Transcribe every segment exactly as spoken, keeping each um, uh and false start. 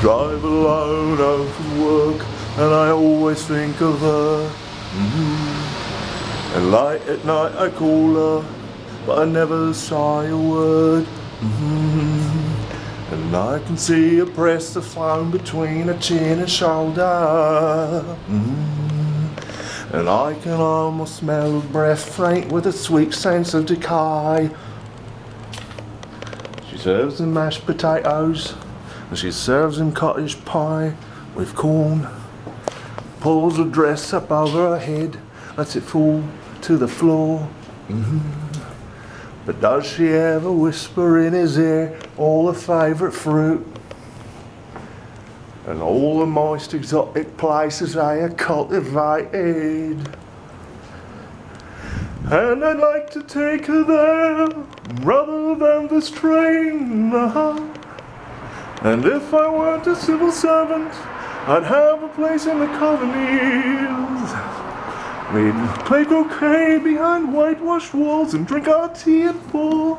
drive alone out from work, and I always think of her. Mm-hmm. And late at night I call her, but I never say a word. Mm-hmm. And I can see her press the phone between her chin and shoulder. Mm-hmm. And I can almost smell her breath, faint with a sweet sense of decay. She serves them mashed potatoes, and she serves them cottage pie with corn. Pulls her dress up over her head, lets it fall to the floor. Mm-hmm. But does she ever whisper in his ear all her favourite fruit? And all the moist exotic places they are cultivated. And I'd like to take her there rather than this train. Uh-huh. And if I weren't a civil servant, I'd have a place in the colonies. We'd play croquet behind whitewashed walls and drink our tea at four.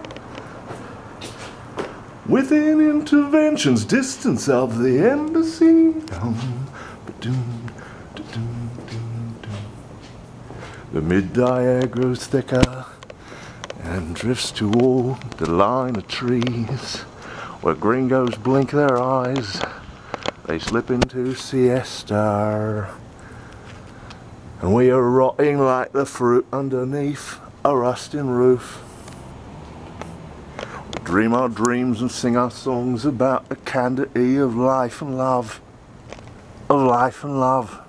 Within intervention's distance of the embassy. The midday air grows thicker and drifts toward the line of trees where gringos blink their eyes. They slip into siesta. And we are rotting like the fruit underneath a rusting roof. We dream our dreams and sing our songs about the candy of life and love. Of life and love.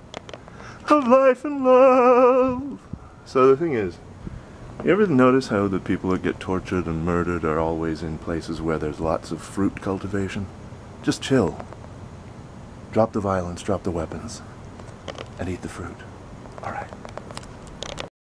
Of life and love. So the thing is, you ever notice how the people that get tortured and murdered are always in places where there's lots of fruit cultivation? Just chill. Drop the violence, drop the weapons, and eat the fruit. All right.